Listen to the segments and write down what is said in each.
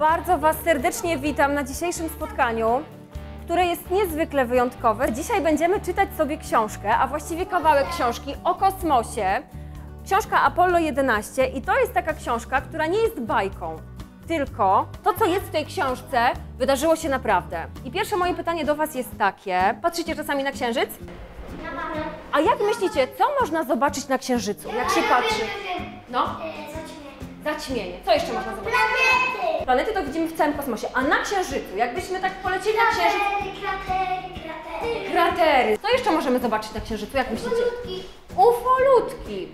Bardzo Was serdecznie witam na dzisiejszym spotkaniu, które jest niezwykle wyjątkowe. Dzisiaj będziemy czytać sobie książkę, a właściwie kawałek książki o kosmosie. Książka Apollo 11 i to jest taka książka, która nie jest bajką, tylko to, co jest w tej książce, wydarzyło się naprawdę. I pierwsze moje pytanie do Was jest takie. Patrzycie czasami na Księżyc? A jak myślicie, co można zobaczyć na Księżycu, jak się patrzy? No? Zaćmienie. Co jeszcze można zobaczyć? Planety! Planety to widzimy w całym kosmosie, a na Księżycu, jakbyśmy tak polecieli na Księżyc... Kratery. Co jeszcze możemy zobaczyć na Księżycu, jak myślicie? Ufolutki.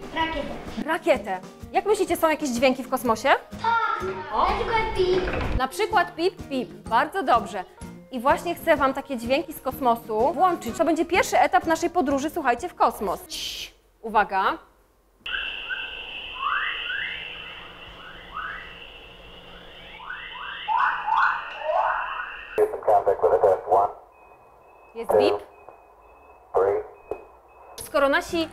Rakietę. Jak myślicie, są jakieś dźwięki w kosmosie? Tak, na przykład pip. Na przykład pip, pip. Bardzo dobrze. I właśnie chcę Wam takie dźwięki z kosmosu włączyć. To będzie pierwszy etap naszej podróży, słuchajcie, w kosmos. Ciii. Uwaga. Jest bip. Skoro nasi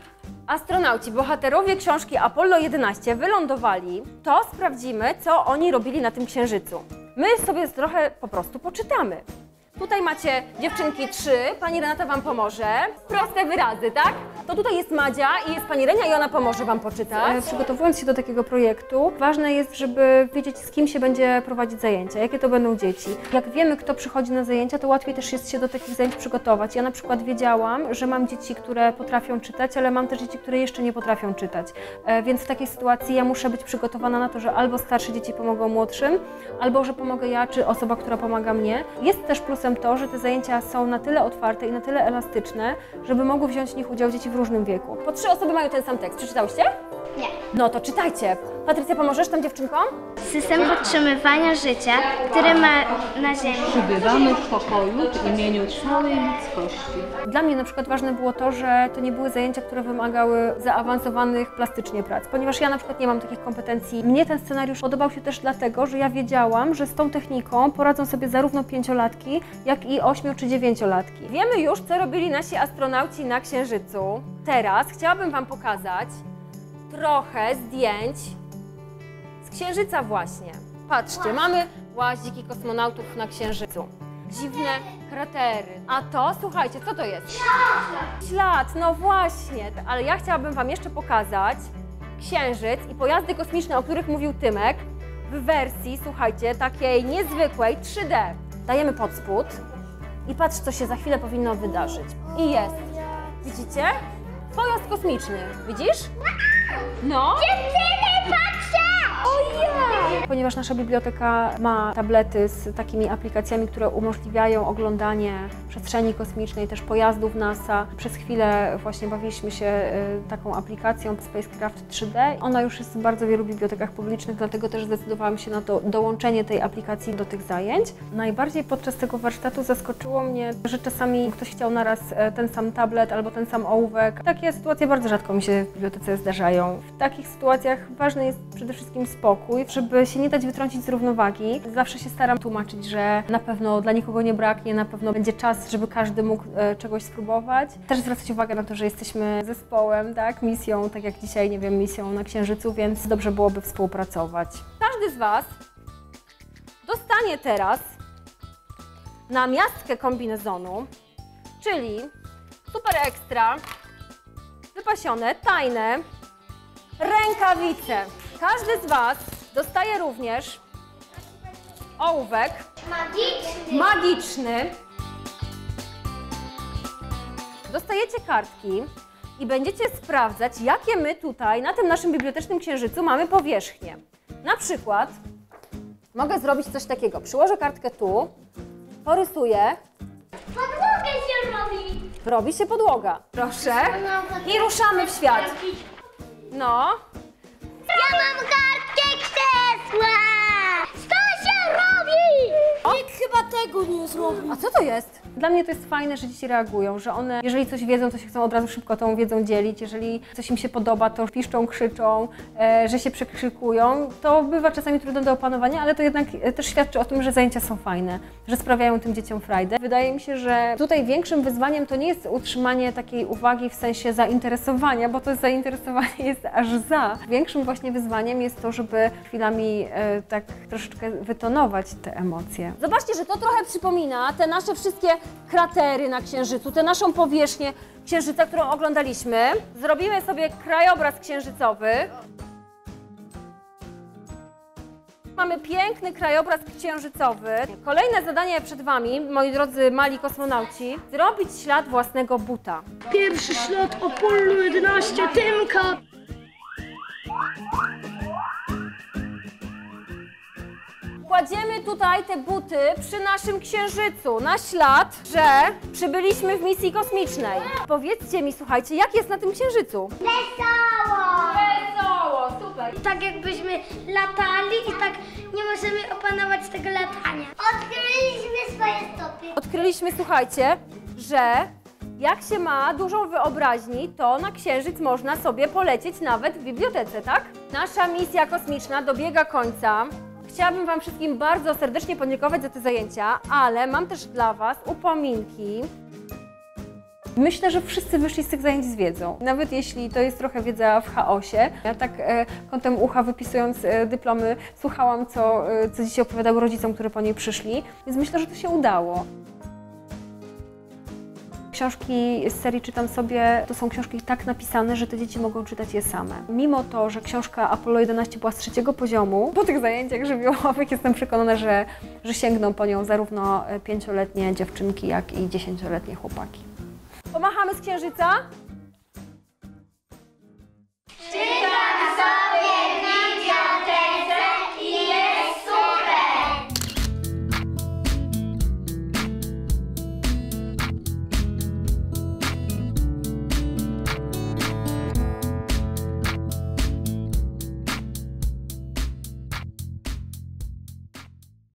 astronauci, bohaterowie książki Apollo 11 wylądowali, to sprawdzimy, co oni robili na tym Księżycu. My sobie trochę po prostu poczytamy. Tutaj macie dziewczynki 3, pani Renata Wam pomoże. Proste wyrazy, tak? To tutaj jest Madzia i jest pani Renia i ona pomoże Wam poczytać. Przygotowując się do takiego projektu, ważne jest, żeby wiedzieć, z kim się będzie prowadzić zajęcia, jakie to będą dzieci. Jak wiemy, kto przychodzi na zajęcia, to łatwiej też jest się do takich zajęć przygotować. Ja na przykład wiedziałam, że mam dzieci, które potrafią czytać, ale mam też dzieci, które jeszcze nie potrafią czytać. Więc w takiej sytuacji ja muszę być przygotowana na to, że albo starsze dzieci pomogą młodszym, albo że pomogę ja, czy osoba, która pomaga mnie. Jest też plusem to, że te zajęcia są na tyle otwarte i na tyle elastyczne, żeby mogły wziąć w nich udział dzieci w różnym wieku. Po 3 osoby mają ten sam tekst. Przeczytałyście? Nie. No to czytajcie. Patrycja, pomożesz tam dziewczynkom? System podtrzymywania życia, który ma na Ziemi. Przybywamy w pokoju w imieniu całej ludzkości. Dla mnie na przykład ważne było to, że to nie były zajęcia, które wymagały zaawansowanych plastycznie prac, ponieważ ja na przykład nie mam takich kompetencji. Mnie ten scenariusz podobał się też dlatego, że ja wiedziałam, że z tą techniką poradzą sobie zarówno 5-latki, jak i 8- czy 9-latki. Wiemy już, co robili nasi astronauci na Księżycu. Teraz chciałabym Wam pokazać trochę zdjęć z Księżyca właśnie. Patrzcie, mamy łaziki kosmonautów na Księżycu. Dziwne kratery. A to, słuchajcie, co to jest? Ślad, no właśnie. Ale ja chciałabym Wam jeszcze pokazać Księżyc i pojazdy kosmiczne, o których mówił Tymek, w wersji, słuchajcie, takiej niezwykłej 3D. Dajemy pod spód i patrz, co się za chwilę powinno wydarzyć. I jest. Widzicie? Pojazd kosmiczny. Widzisz? No. Dziewczyny, patrzę! Ojej! Ponieważ nasza biblioteka ma tablety z takimi aplikacjami, które umożliwiają oglądanie przestrzeni kosmicznej, też pojazdów NASA. Przez chwilę właśnie bawiliśmy się taką aplikacją Spacecraft 3D. Ona już jest w bardzo wielu bibliotekach publicznych, dlatego też zdecydowałam się na to dołączenie tej aplikacji do tych zajęć. Najbardziej podczas tego warsztatu zaskoczyło mnie, że czasami ktoś chciał naraz ten sam tablet albo ten sam ołówek. Takie sytuacje bardzo rzadko mi się w bibliotece zdarzają. W takich sytuacjach ważny jest przede wszystkim spokój, żeby się nie dać wytrącić z równowagi. Zawsze się staram tłumaczyć, że na pewno dla nikogo nie braknie, na pewno będzie czas, żeby każdy mógł czegoś spróbować. Też zwracać uwagę na to, że jesteśmy zespołem, tak? Misją, tak jak dzisiaj, nie wiem, misją na Księżycu, więc dobrze byłoby współpracować. Każdy z Was dostanie teraz namiastkę kombinezonu, czyli super ekstra, wypasione, tajne rękawice. Każdy z Was dostaje również ołówek magiczny. Dostajecie kartki i będziecie sprawdzać, jakie my tutaj, na tym naszym bibliotecznym Księżycu, mamy powierzchnie. Na przykład mogę zrobić coś takiego. Przyłożę kartkę tu, porysuję. Podłogę się robi. Robi się podłoga. Proszę. I ruszamy w świat. No. Ja mam kartkę krzesła! Co się robi? Nikt chyba tego trudniej zrobić. A co to jest? Dla mnie to jest fajne, że dzieci reagują, że one, jeżeli coś wiedzą, to się chcą od razu szybko tą wiedzą dzielić, jeżeli coś im się podoba, to piszczą, krzyczą, że się przekrzykują. To bywa czasami trudne do opanowania, ale to jednak też świadczy o tym, że zajęcia są fajne, że sprawiają tym dzieciom frajdę. Wydaje mi się, że tutaj większym wyzwaniem to nie jest utrzymanie takiej uwagi w sensie zainteresowania, bo to zainteresowanie jest aż za. Większym właśnie wyzwaniem jest to, żeby chwilami tak troszeczkę wytonować te emocje. Zobaczcie, że to trochę przypomina te nasze wszystkie kratery na Księżycu, tę naszą powierzchnię Księżyca, którą oglądaliśmy. Zrobimy sobie krajobraz księżycowy. Mamy piękny krajobraz księżycowy. Kolejne zadanie przed Wami, moi drodzy mali kosmonauci, zrobić ślad własnego buta. Pierwszy ślad Apollo 11, Tymka. Kładziemy tutaj te buty przy naszym Księżycu na ślad, że przybyliśmy w misji kosmicznej. Powiedzcie mi, słuchajcie, jak jest na tym Księżycu? Wesoło! Wesoło, super! Tak jakbyśmy latali i tak nie możemy opanować tego latania. Odkryliśmy swoje stopy. Odkryliśmy, słuchajcie, że jak się ma dużą wyobraźnię, to na Księżyc można sobie polecieć nawet w bibliotece, tak? Nasza misja kosmiczna dobiega końca. Chciałabym Wam wszystkim bardzo serdecznie podziękować za te zajęcia, ale mam też dla Was upominki. Myślę, że wszyscy wyszli z tych zajęć z wiedzą, nawet jeśli to jest trochę wiedza w chaosie. Ja tak kątem ucha, wypisując dyplomy, słuchałam, co dzisiaj opowiadał rodzicom, którzy po niej przyszli, więc myślę, że to się udało. Książki z serii Czytam sobie to są książki tak napisane, że te dzieci mogą czytać je same. Mimo to, że książka Apollo 11 była z 3. poziomu, po tych zajęciach żywiołowych jestem przekonana, że sięgną po nią zarówno 5-letnie dziewczynki, jak i 10-letnie chłopaki. Pomachamy z Księżyca.